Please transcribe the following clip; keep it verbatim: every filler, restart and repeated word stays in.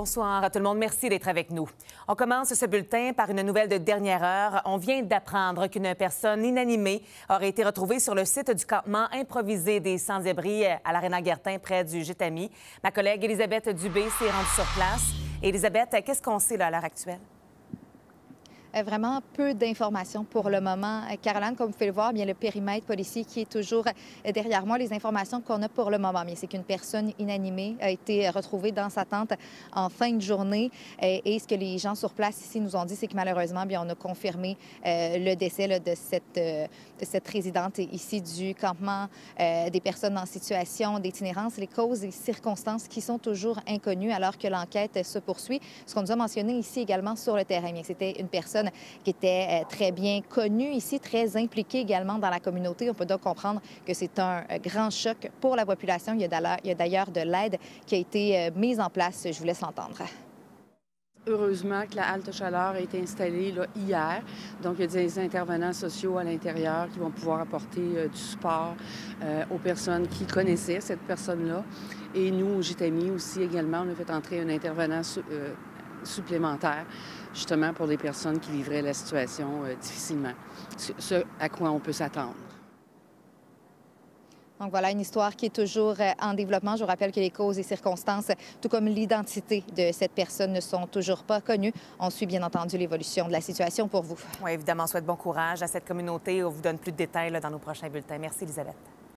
Bonsoir à tout le monde. Merci d'être avec nous. On commence ce bulletin par une nouvelle de dernière heure. On vient d'apprendre qu'une personne inanimée aurait été retrouvée sur le site du campement improvisé des sans-abri à l'Aréna Guertin, près du J T A M I. Ma collègue Elisabeth Dubé s'est rendue sur place. Elisabeth, qu'est-ce qu'on sait là, à l'heure actuelle? Vraiment peu d'informations pour le moment. Caroline, comme vous pouvez le voir, bien, le périmètre policier qui est toujours derrière moi, les informations qu'on a pour le moment, c'est qu'une personne inanimée a été retrouvée dans sa tente en fin de journée. Et ce que les gens sur place ici nous ont dit, c'est que malheureusement, bien, on a confirmé euh, le décès là, de, cette, euh, de cette résidente ici du campement euh, des personnes en situation d'itinérance. Les causes et circonstances qui sont toujours inconnues alors que l'enquête se poursuit. Ce qu'on nous a mentionné ici également sur le terrain, c'était une personne qui était très bien connue ici, très impliquée également dans la communauté. On peut donc comprendre que c'est un grand choc pour la population. Il y a d'ailleurs de l'aide qui a été mise en place. Je vous laisse l'entendre. Heureusement que la halte chaleur a été installée là, hier. Donc, il y a des intervenants sociaux à l'intérieur qui vont pouvoir apporter euh, du support euh, aux personnes qui connaissaient cette personne-là. Et nous, au J T A M I aussi également, on a fait entrer un intervenant euh, supplémentaire, justement pour des personnes qui vivraient la situation euh, difficilement. C'est ce à quoi on peut s'attendre. Donc voilà une histoire qui est toujours en développement. Je vous rappelle que les causes et circonstances, tout comme l'identité de cette personne, ne sont toujours pas connues. On suit bien entendu l'évolution de la situation pour vous. Oui, évidemment, on souhaite bon courage à cette communauté. On vous donne plus de détails là, dans nos prochains bulletins. Merci, Elisabeth.